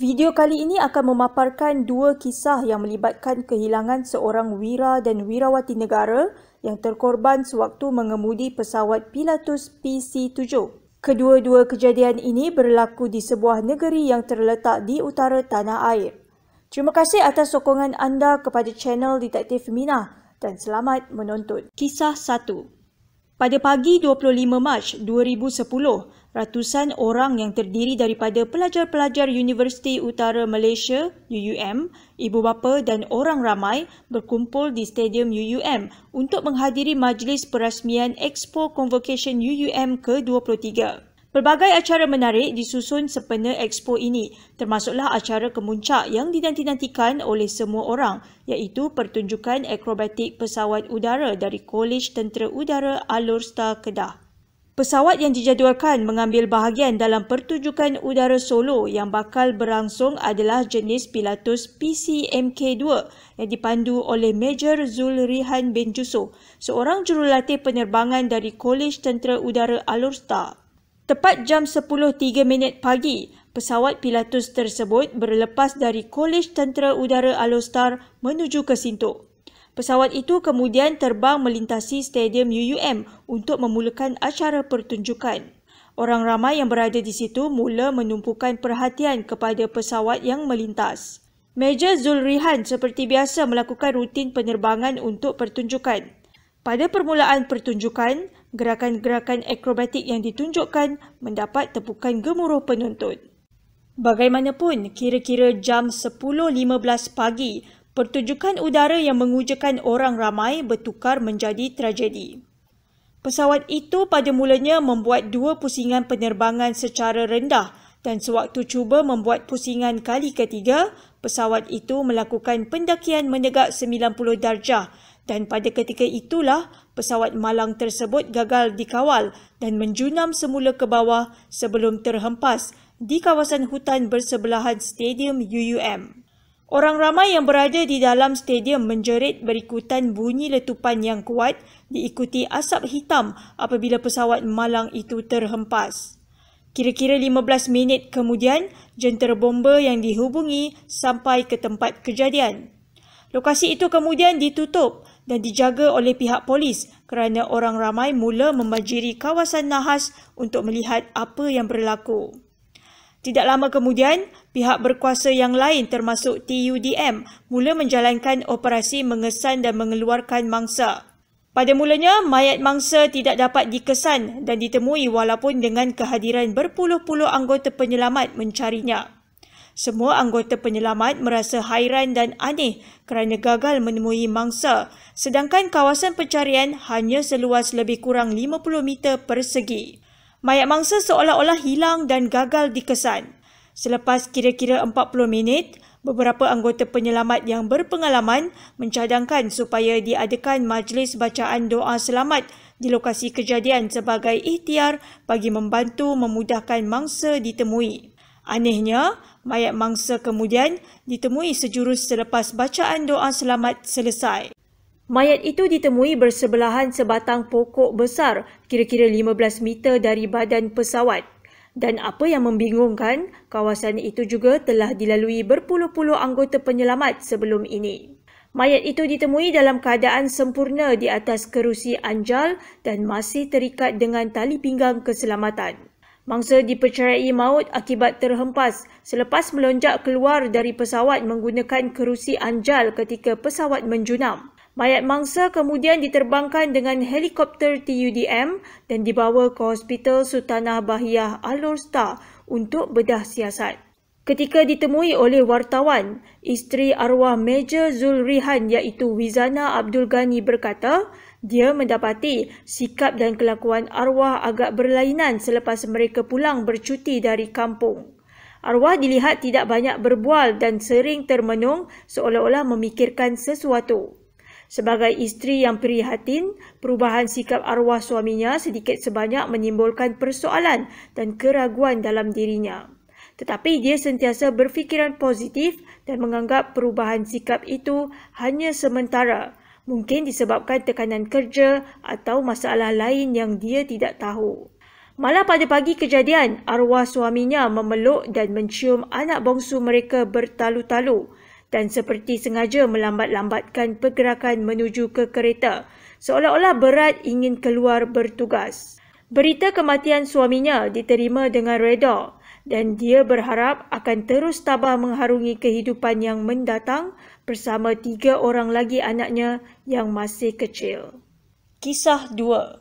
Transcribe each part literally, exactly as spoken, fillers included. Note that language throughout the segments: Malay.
Video kali ini akan memaparkan dua kisah yang melibatkan kehilangan seorang wira dan wirawati negara yang terkorban sewaktu mengemudi pesawat Pilatus P C tujuh. Kedua-dua kejadian ini berlaku di sebuah negeri yang terletak di utara tanah air. Terima kasih atas sokongan anda kepada channel Detektif Minah dan selamat menonton. Kisah satu. Pada pagi dua puluh lima Mac dua ribu sepuluh, ratusan orang yang terdiri daripada pelajar-pelajar Universiti Utara Malaysia U U M, ibu bapa dan orang ramai berkumpul di Stadium U U M untuk menghadiri majlis perasmian Expo Convocation U U M ke dua puluh tiga. Pelbagai acara menarik disusun sempena Expo ini, termasuklah acara kemuncak yang dinanti-nantikan oleh semua orang, iaitu pertunjukan akrobatik pesawat udara dari Kolej Tentera Udara Alor Setar Kedah. Pesawat yang dijadualkan mengambil bahagian dalam pertunjukan udara solo yang bakal berlangsung adalah jenis Pilatus P C M K dua yang dipandu oleh Major Zulrihan bin Jusoh, seorang jurulatih penerbangan dari Kolej Tentera Udara Alor Setar. Tepat jam sepuluh tiga minit pagi, pesawat Pilatus tersebut berlepas dari Kolej Tentera Udara Alor Setar menuju ke Sintok. Pesawat itu kemudian terbang melintasi Stadium U U M untuk memulakan acara pertunjukan. Orang ramai yang berada di situ mula menumpukan perhatian kepada pesawat yang melintas. Major Zulrihan seperti biasa melakukan rutin penerbangan untuk pertunjukan. Pada permulaan pertunjukan, gerakan-gerakan akrobatik yang ditunjukkan mendapat tepukan gemuruh penonton. Bagaimanapun, kira-kira jam sepuluh lima belas pagi, pertunjukan udara yang mengujakan orang ramai bertukar menjadi tragedi. Pesawat itu pada mulanya membuat dua pusingan penerbangan secara rendah dan sewaktu cuba membuat pusingan kali ketiga, pesawat itu melakukan pendakian menegak sembilan puluh darjah. Dan pada ketika itulah, pesawat malang tersebut gagal dikawal dan menjunam semula ke bawah sebelum terhempas di kawasan hutan bersebelahan Stadium U U M. Orang ramai yang berada di dalam stadium menjerit berikutan bunyi letupan yang kuat diikuti asap hitam apabila pesawat malang itu terhempas. Kira-kira lima belas minit kemudian, jentera bomba yang dihubungi sampai ke tempat kejadian. Lokasi itu kemudian ditutup dan dijaga oleh pihak polis kerana orang ramai mula membanjiri kawasan nahas untuk melihat apa yang berlaku. Tidak lama kemudian, pihak berkuasa yang lain termasuk T U D M mula menjalankan operasi mengesan dan mengeluarkan mangsa. Pada mulanya, mayat mangsa tidak dapat dikesan dan ditemui walaupun dengan kehadiran berpuluh-puluh anggota penyelamat mencarinya. Semua anggota penyelamat merasa hairan dan aneh kerana gagal menemui mangsa, sedangkan kawasan pencarian hanya seluas lebih kurang lima puluh meter persegi. Mayat mangsa seolah-olah hilang dan gagal dikesan. Selepas kira-kira empat puluh minit, beberapa anggota penyelamat yang berpengalaman mencadangkan supaya diadakan majlis bacaan doa selamat di lokasi kejadian sebagai ikhtiar bagi membantu memudahkan mangsa ditemui. Anehnya, mayat mangsa kemudian ditemui sejurus selepas bacaan doa selamat selesai. Mayat itu ditemui bersebelahan sebatang pokok besar kira-kira lima belas meter dari badan pesawat. Dan apa yang membingungkan, kawasan itu juga telah dilalui berpuluh-puluh anggota penyelamat sebelum ini. Mayat itu ditemui dalam keadaan sempurna di atas kerusi anjal dan masih terikat dengan tali pinggang keselamatan. Mangsa dipercayai maut akibat terhempas selepas melonjak keluar dari pesawat menggunakan kerusi anjal ketika pesawat menjunam. Mayat mangsa kemudian diterbangkan dengan helikopter T U D M dan dibawa ke Hospital Sultanah Bahiyah Alor Setar untuk bedah siasat. Ketika ditemui oleh wartawan, isteri arwah Major Zulrihan iaitu Wizana Abdul Ghani berkata, dia mendapati sikap dan kelakuan arwah agak berlainan selepas mereka pulang bercuti dari kampung. Arwah dilihat tidak banyak berbual dan sering termenung seolah-olah memikirkan sesuatu. Sebagai isteri yang prihatin, perubahan sikap arwah suaminya sedikit sebanyak menimbulkan persoalan dan keraguan dalam dirinya. Tetapi dia sentiasa berfikiran positif dan menganggap perubahan sikap itu hanya sementara. Mungkin disebabkan tekanan kerja atau masalah lain yang dia tidak tahu. Malah pada pagi kejadian, arwah suaminya memeluk dan mencium anak bongsu mereka bertalu-talu dan seperti sengaja melambat-lambatkan pergerakan menuju ke kereta, seolah-olah berat ingin keluar bertugas. Berita kematian suaminya diterima dengan reda dan dia berharap akan terus tabah mengharungi kehidupan yang mendatang bersama tiga orang lagi anaknya yang masih kecil. Kisah dua.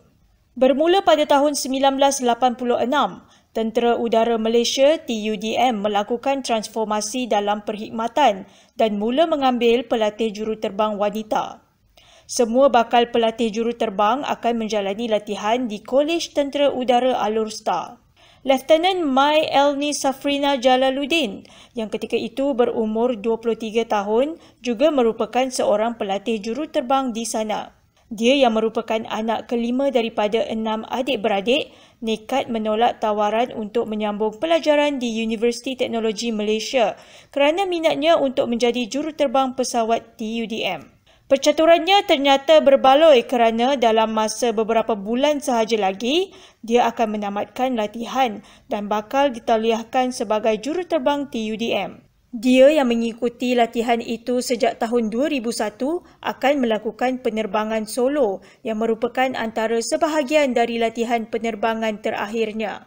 Bermula pada tahun seribu sembilan ratus lapan puluh enam, Tentera Udara Malaysia T U D M melakukan transformasi dalam perkhidmatan dan mula mengambil pelatih juruterbang wanita. Semua bakal pelatih juruterbang akan menjalani latihan di Kolej Tentera Udara Alor Setar. Leftenan Mai Elni Safrina Jalaluddin yang ketika itu berumur dua puluh tiga tahun juga merupakan seorang pelatih juruterbang di sana. Dia yang merupakan anak kelima daripada enam adik-beradik nekat menolak tawaran untuk menyambung pelajaran di Universiti Teknologi Malaysia kerana minatnya untuk menjadi juruterbang pesawat T U D M. Percaturannya ternyata berbaloi kerana dalam masa beberapa bulan sahaja lagi, dia akan menamatkan latihan dan bakal ditaliahkan sebagai juruterbang T U D M. Dia yang mengikuti latihan itu sejak tahun dua ribu satu akan melakukan penerbangan solo yang merupakan antara sebahagian dari latihan penerbangan terakhirnya.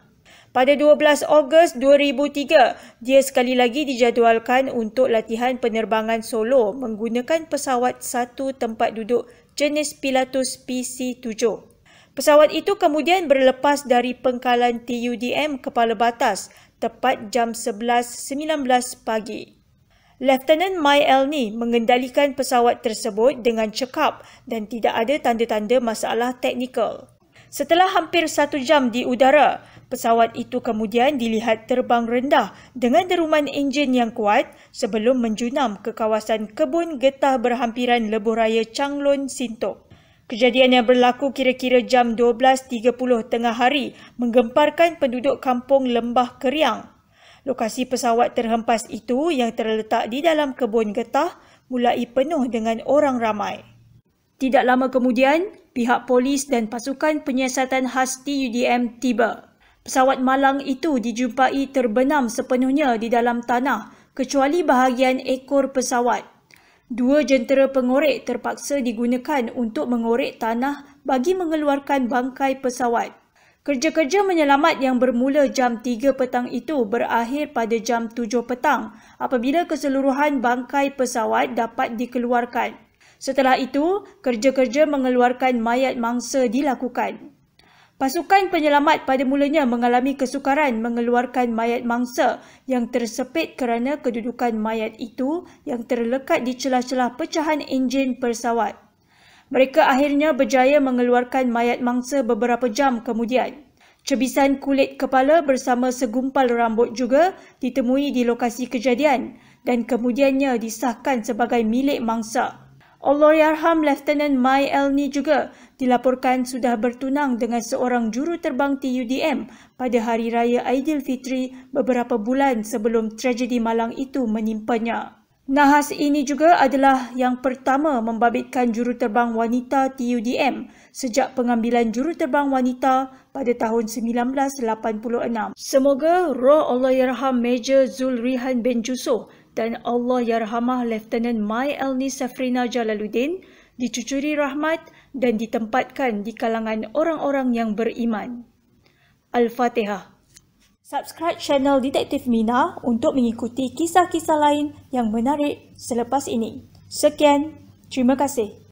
Pada dua belas Ogos dua ribu tiga, dia sekali lagi dijadualkan untuk latihan penerbangan solo menggunakan pesawat satu tempat duduk jenis Pilatus P C tujuh. Pesawat itu kemudian berlepas dari pengkalan T U D M Kepala Batas tepat jam sebelas lewat sembilan belas pagi. Leftenan Mai Elni mengendalikan pesawat tersebut dengan cekap dan tidak ada tanda-tanda masalah teknikal. Setelah hampir satu jam di udara, pesawat itu kemudian dilihat terbang rendah dengan deruman enjin yang kuat sebelum menjunam ke kawasan kebun getah berhampiran lebuh raya Changlun, Sintok. Kejadian yang berlaku kira-kira jam dua belas tiga puluh tengah hari menggemparkan penduduk kampung Lembah Keriang. Lokasi pesawat terhempas itu yang terletak di dalam kebun getah mulai penuh dengan orang ramai. Tidak lama kemudian, pihak polis dan pasukan penyiasatan khas T U D M tiba. Pesawat malang itu dijumpai terbenam sepenuhnya di dalam tanah kecuali bahagian ekor pesawat. Dua jentera pengorek terpaksa digunakan untuk mengorek tanah bagi mengeluarkan bangkai pesawat. Kerja-kerja menyelamat yang bermula jam tiga petang itu berakhir pada jam tujuh petang apabila keseluruhan bangkai pesawat dapat dikeluarkan. Setelah itu, kerja-kerja mengeluarkan mayat mangsa dilakukan. Pasukan penyelamat pada mulanya mengalami kesukaran mengeluarkan mayat mangsa yang tersepit kerana kedudukan mayat itu yang terlekat di celah-celah pecahan enjin pesawat. Mereka akhirnya berjaya mengeluarkan mayat mangsa beberapa jam kemudian. Cebisan kulit kepala bersama segumpal rambut juga ditemui di lokasi kejadian dan kemudiannya disahkan sebagai milik mangsa. Allahyarham Leftenan Mai Elni juga dilaporkan sudah bertunang dengan seorang juruterbang T U D M pada Hari Raya Aidilfitri beberapa bulan sebelum tragedi malang itu menimpanya. Nahas ini juga adalah yang pertama membabitkan juruterbang wanita T U D M sejak pengambilan juruterbang wanita pada tahun seribu sembilan ratus lapan puluh enam. Semoga roh Allahyarham Major Zulrihan bin Jusoh dan Allahyarhamah Leftenan Mai Elni Safrina Jalaluddin dicucuri rahmat dan ditempatkan di kalangan orang-orang yang beriman. Al-Fatihah. Subscribe channel Detektif Minah untuk mengikuti kisah-kisah lain yang menarik selepas ini. Sekian, terima kasih.